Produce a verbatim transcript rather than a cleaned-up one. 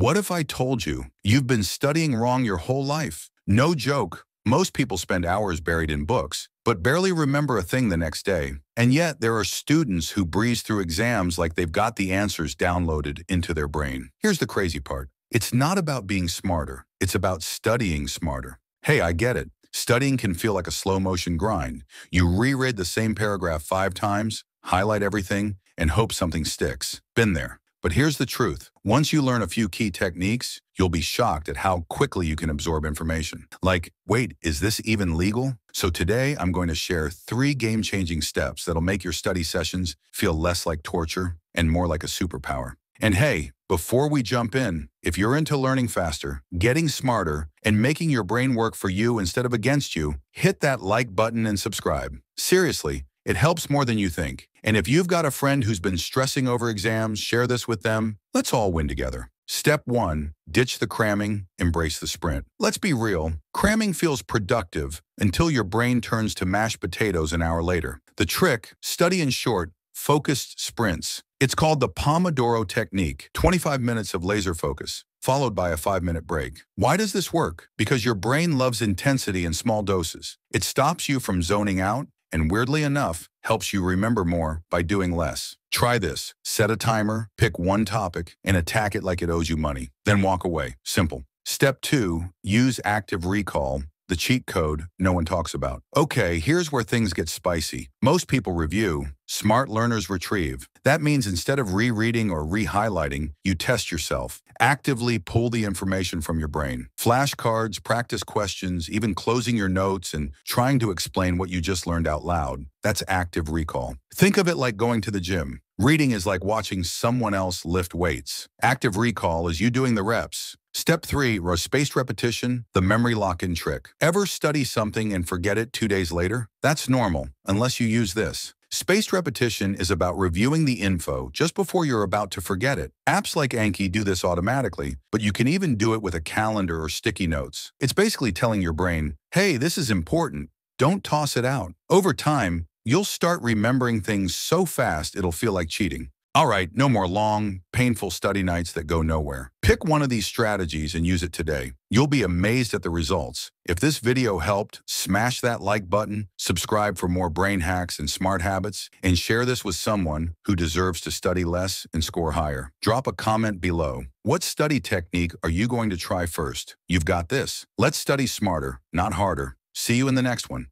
What if I told you you've been studying wrong your whole life? No joke. Most people spend hours buried in books, but barely remember a thing the next day. And yet there are students who breeze through exams like they've got the answers downloaded into their brain. Here's the crazy part. It's not about being smarter. It's about studying smarter. Hey, I get it. Studying can feel like a slow-motion grind. You reread the same paragraph five times, highlight everything, and hope something sticks. Been there. But here's the truth. Once you learn a few key techniques, you'll be shocked at how quickly you can absorb information. Like, wait, is this even legal? So today, I'm going to share three game-changing steps that'll make your study sessions feel less like torture and more like a superpower. And hey, before we jump in, if you're into learning faster, getting smarter, and making your brain work for you instead of against you, hit that like button and subscribe. Seriously, it helps more than you think. And if you've got a friend who's been stressing over exams, share this with them. Let's all win together. Step one, ditch the cramming, embrace the sprint. Let's be real. Cramming feels productive until your brain turns to mashed potatoes an hour later. The trick, study in short, focused sprints. It's called the Pomodoro Technique, twenty-five minutes of laser focus, followed by a five minute break. Why does this work? Because your brain loves intensity in small doses. It stops you from zoning out, and weirdly enough, helps you remember more by doing less. Try this. Set a timer, pick one topic, and attack it like it owes you money. Then walk away. Simple. Step two, use active recall, the cheat code no one talks about. Okay, here's where things get spicy. Most people review, smart learners retrieve. That means instead of rereading or re-highlighting, you test yourself. Actively pull the information from your brain. Flashcards, practice questions, even closing your notes and trying to explain what you just learned out loud. That's active recall. Think of it like going to the gym. Reading is like watching someone else lift weights. Active recall is you doing the reps. Step three, spaced repetition, the memory lock-in trick. Ever study something and forget it two days later? That's normal, unless you use this. Spaced repetition is about reviewing the info just before you're about to forget it. Apps like Anki do this automatically, but you can even do it with a calendar or sticky notes. It's basically telling your brain, hey, this is important. Don't toss it out. Over time, you'll start remembering things so fast it'll feel like cheating. All right, no more long, painful study nights that go nowhere. Pick one of these strategies and use it today. You'll be amazed at the results. If this video helped, smash that like button, subscribe for more brain hacks and smart habits, and share this with someone who deserves to study less and score higher. Drop a comment below. What study technique are you going to try first? You've got this. Let's study smarter, not harder. See you in the next one.